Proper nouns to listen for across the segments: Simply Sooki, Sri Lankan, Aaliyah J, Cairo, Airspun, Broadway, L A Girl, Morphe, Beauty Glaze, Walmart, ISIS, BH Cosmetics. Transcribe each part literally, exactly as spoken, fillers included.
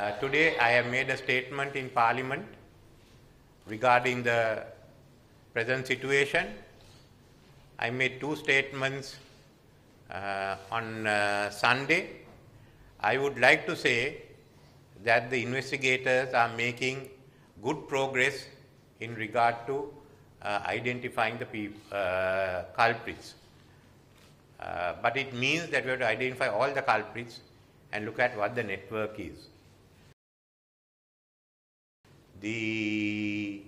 Uh, today I have made a statement in Parliament regarding the present situation. I made two statements uh, on uh, Sunday. I would like to say that the investigators are making good progress in regard to uh, identifying the uh, culprits. Uh, but it means that we have to identify all the culprits and look at what the network is. The,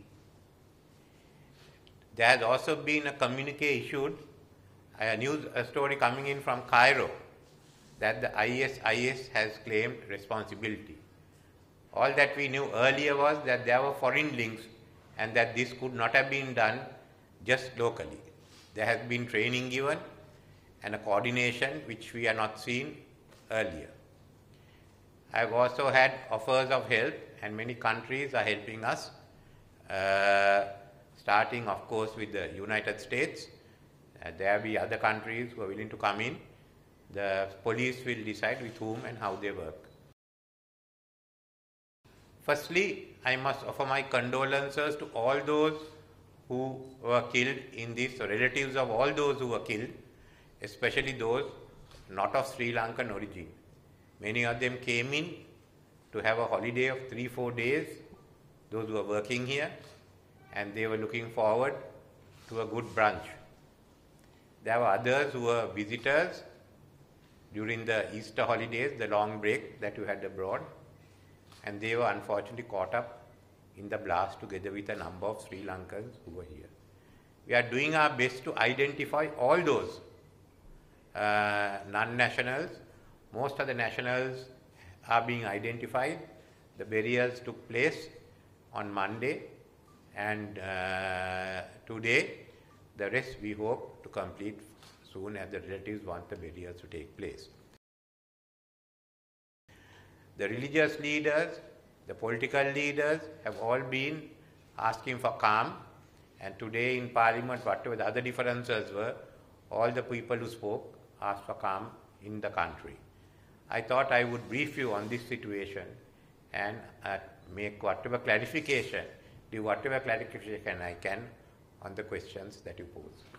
there has also been a communique issued, a news a story coming in from Cairo, that the ISIS has claimed responsibility. All that we knew earlier was that there were foreign links and that this could not have been done just locally. There has been training given and a coordination which we are not seeing earlier. I have also had offers of help, and many countries are helping us, uh, starting of course with the United States. Uh, there will be other countries who are willing to come in. The police will decide with whom and how they work. Firstly, I must offer my condolences to all those who were killed in this, or relatives of all those who were killed, especially those not of Sri Lankan origin. Many of them came in to have a holiday of three, four days, those who were working here, and they were looking forward to a good brunch. There were others who were visitors during the Easter holidays, the long break that you had abroad, and they were unfortunately caught up in the blast together with a number of Sri Lankans who were here. We are doing our best to identify all those uh, non-nationals. Most of the nationals are being identified. The burials took place on Monday, and uh, today the rest we hope to complete soon, as the relatives want the burials to take place. The religious leaders, the political leaders have all been asking for calm, and today in Parliament, whatever the other differences were, all the people who spoke asked for calm in the country. I thought I would brief you on this situation and uh, make whatever clarification, do whatever clarification I can on the questions that you pose.